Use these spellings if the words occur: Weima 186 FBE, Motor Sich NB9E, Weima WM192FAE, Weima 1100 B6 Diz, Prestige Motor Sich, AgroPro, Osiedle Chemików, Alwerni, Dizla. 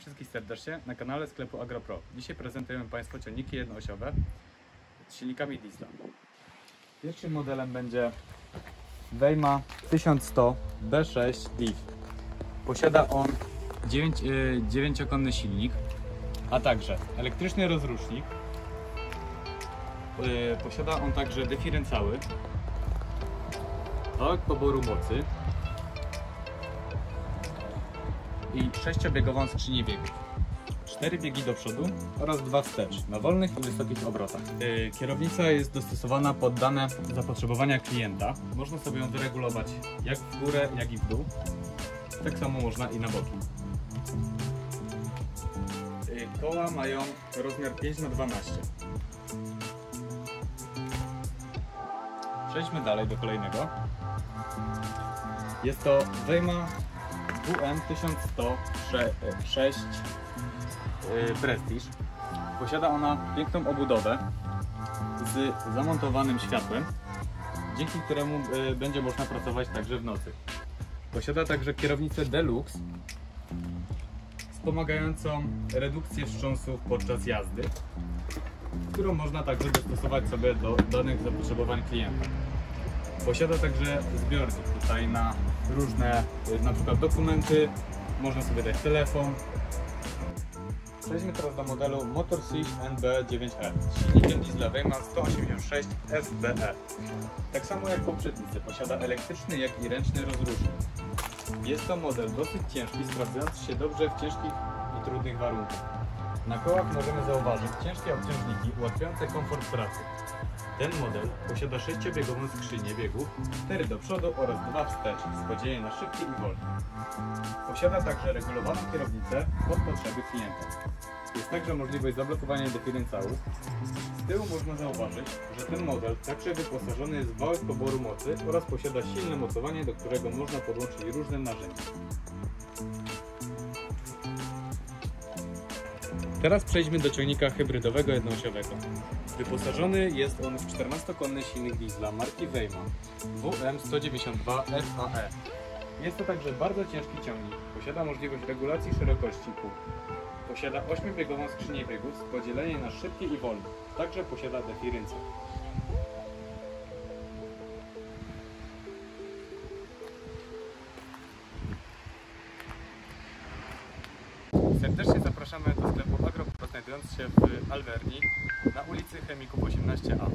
Witam wszystkich serdecznie na kanale sklepu AgroPro. Dzisiaj prezentujemy Państwu ciągniki jednoosiowe z silnikami Dizla. Pierwszym modelem będzie Weima 1100 B6 Diz. Posiada on 9-konny silnik, a także elektryczny rozrusznik. Posiada on także dyferencjały, tok poboru mocy i 6-biegową skrzynię biegów, 4 biegi do przodu oraz 2 wstecz na wolnych i wysokich obrotach. Kierownica jest dostosowana pod dane zapotrzebowania klienta. Można sobie ją wyregulować jak w górę, jak i w dół. Tak samo można i na boki. Koła mają rozmiar 5×12. Przejdźmy dalej do kolejnego. Jest to Weima WM1100 Prestige. Posiada ona piękną obudowę z zamontowanym światłem, dzięki któremu będzie można pracować także w nocy. Posiada także kierownicę Deluxe wspomagającą redukcję wstrząsów podczas jazdy, którą można także dostosować sobie do danych zapotrzebowań klienta. Posiada także zbiornik tutaj na różne, na przykład dokumenty, można sobie dać telefon. Przejdźmy teraz do modelu Motor Sich NB9E z silnikiem Dizla Weima 186 FBE. Tak samo jak poprzednicy, posiada elektryczny, jak i ręczny rozrusznik. Jest to model dosyć ciężki, sprawdzający się dobrze w ciężkich i trudnych warunkach. Na kołach możemy zauważyć ciężkie obciążniki ułatwiające komfort pracy. Ten model posiada 6-biegową skrzynię biegów, 4 do przodu oraz 2 wstecz z podzieleniem na szybkie i wolne. Posiada także regulowaną kierownicę pod potrzeby klienta. Jest także możliwość zablokowania dyferencjału. Z tyłu można zauważyć, że ten model także wyposażony jest w wałek poboru mocy oraz posiada silne mocowanie, do którego można podłączyć różne narzędzia. Teraz przejdźmy do ciągnika hybrydowego jednoosiowego. Wyposażony jest on w 14-konny silnik Dizla marki Weima WM192FAE. Jest to także bardzo ciężki ciągnik. Posiada możliwość regulacji szerokości kół. Posiada 8-biegową skrzynię biegów z podzieleniem na szybkie i wolne. Także posiada dyferencjał. Serdecznie zapraszamy do sklepu AgroPro znajdujący się w Alwerni na ulicy Chemików 18A.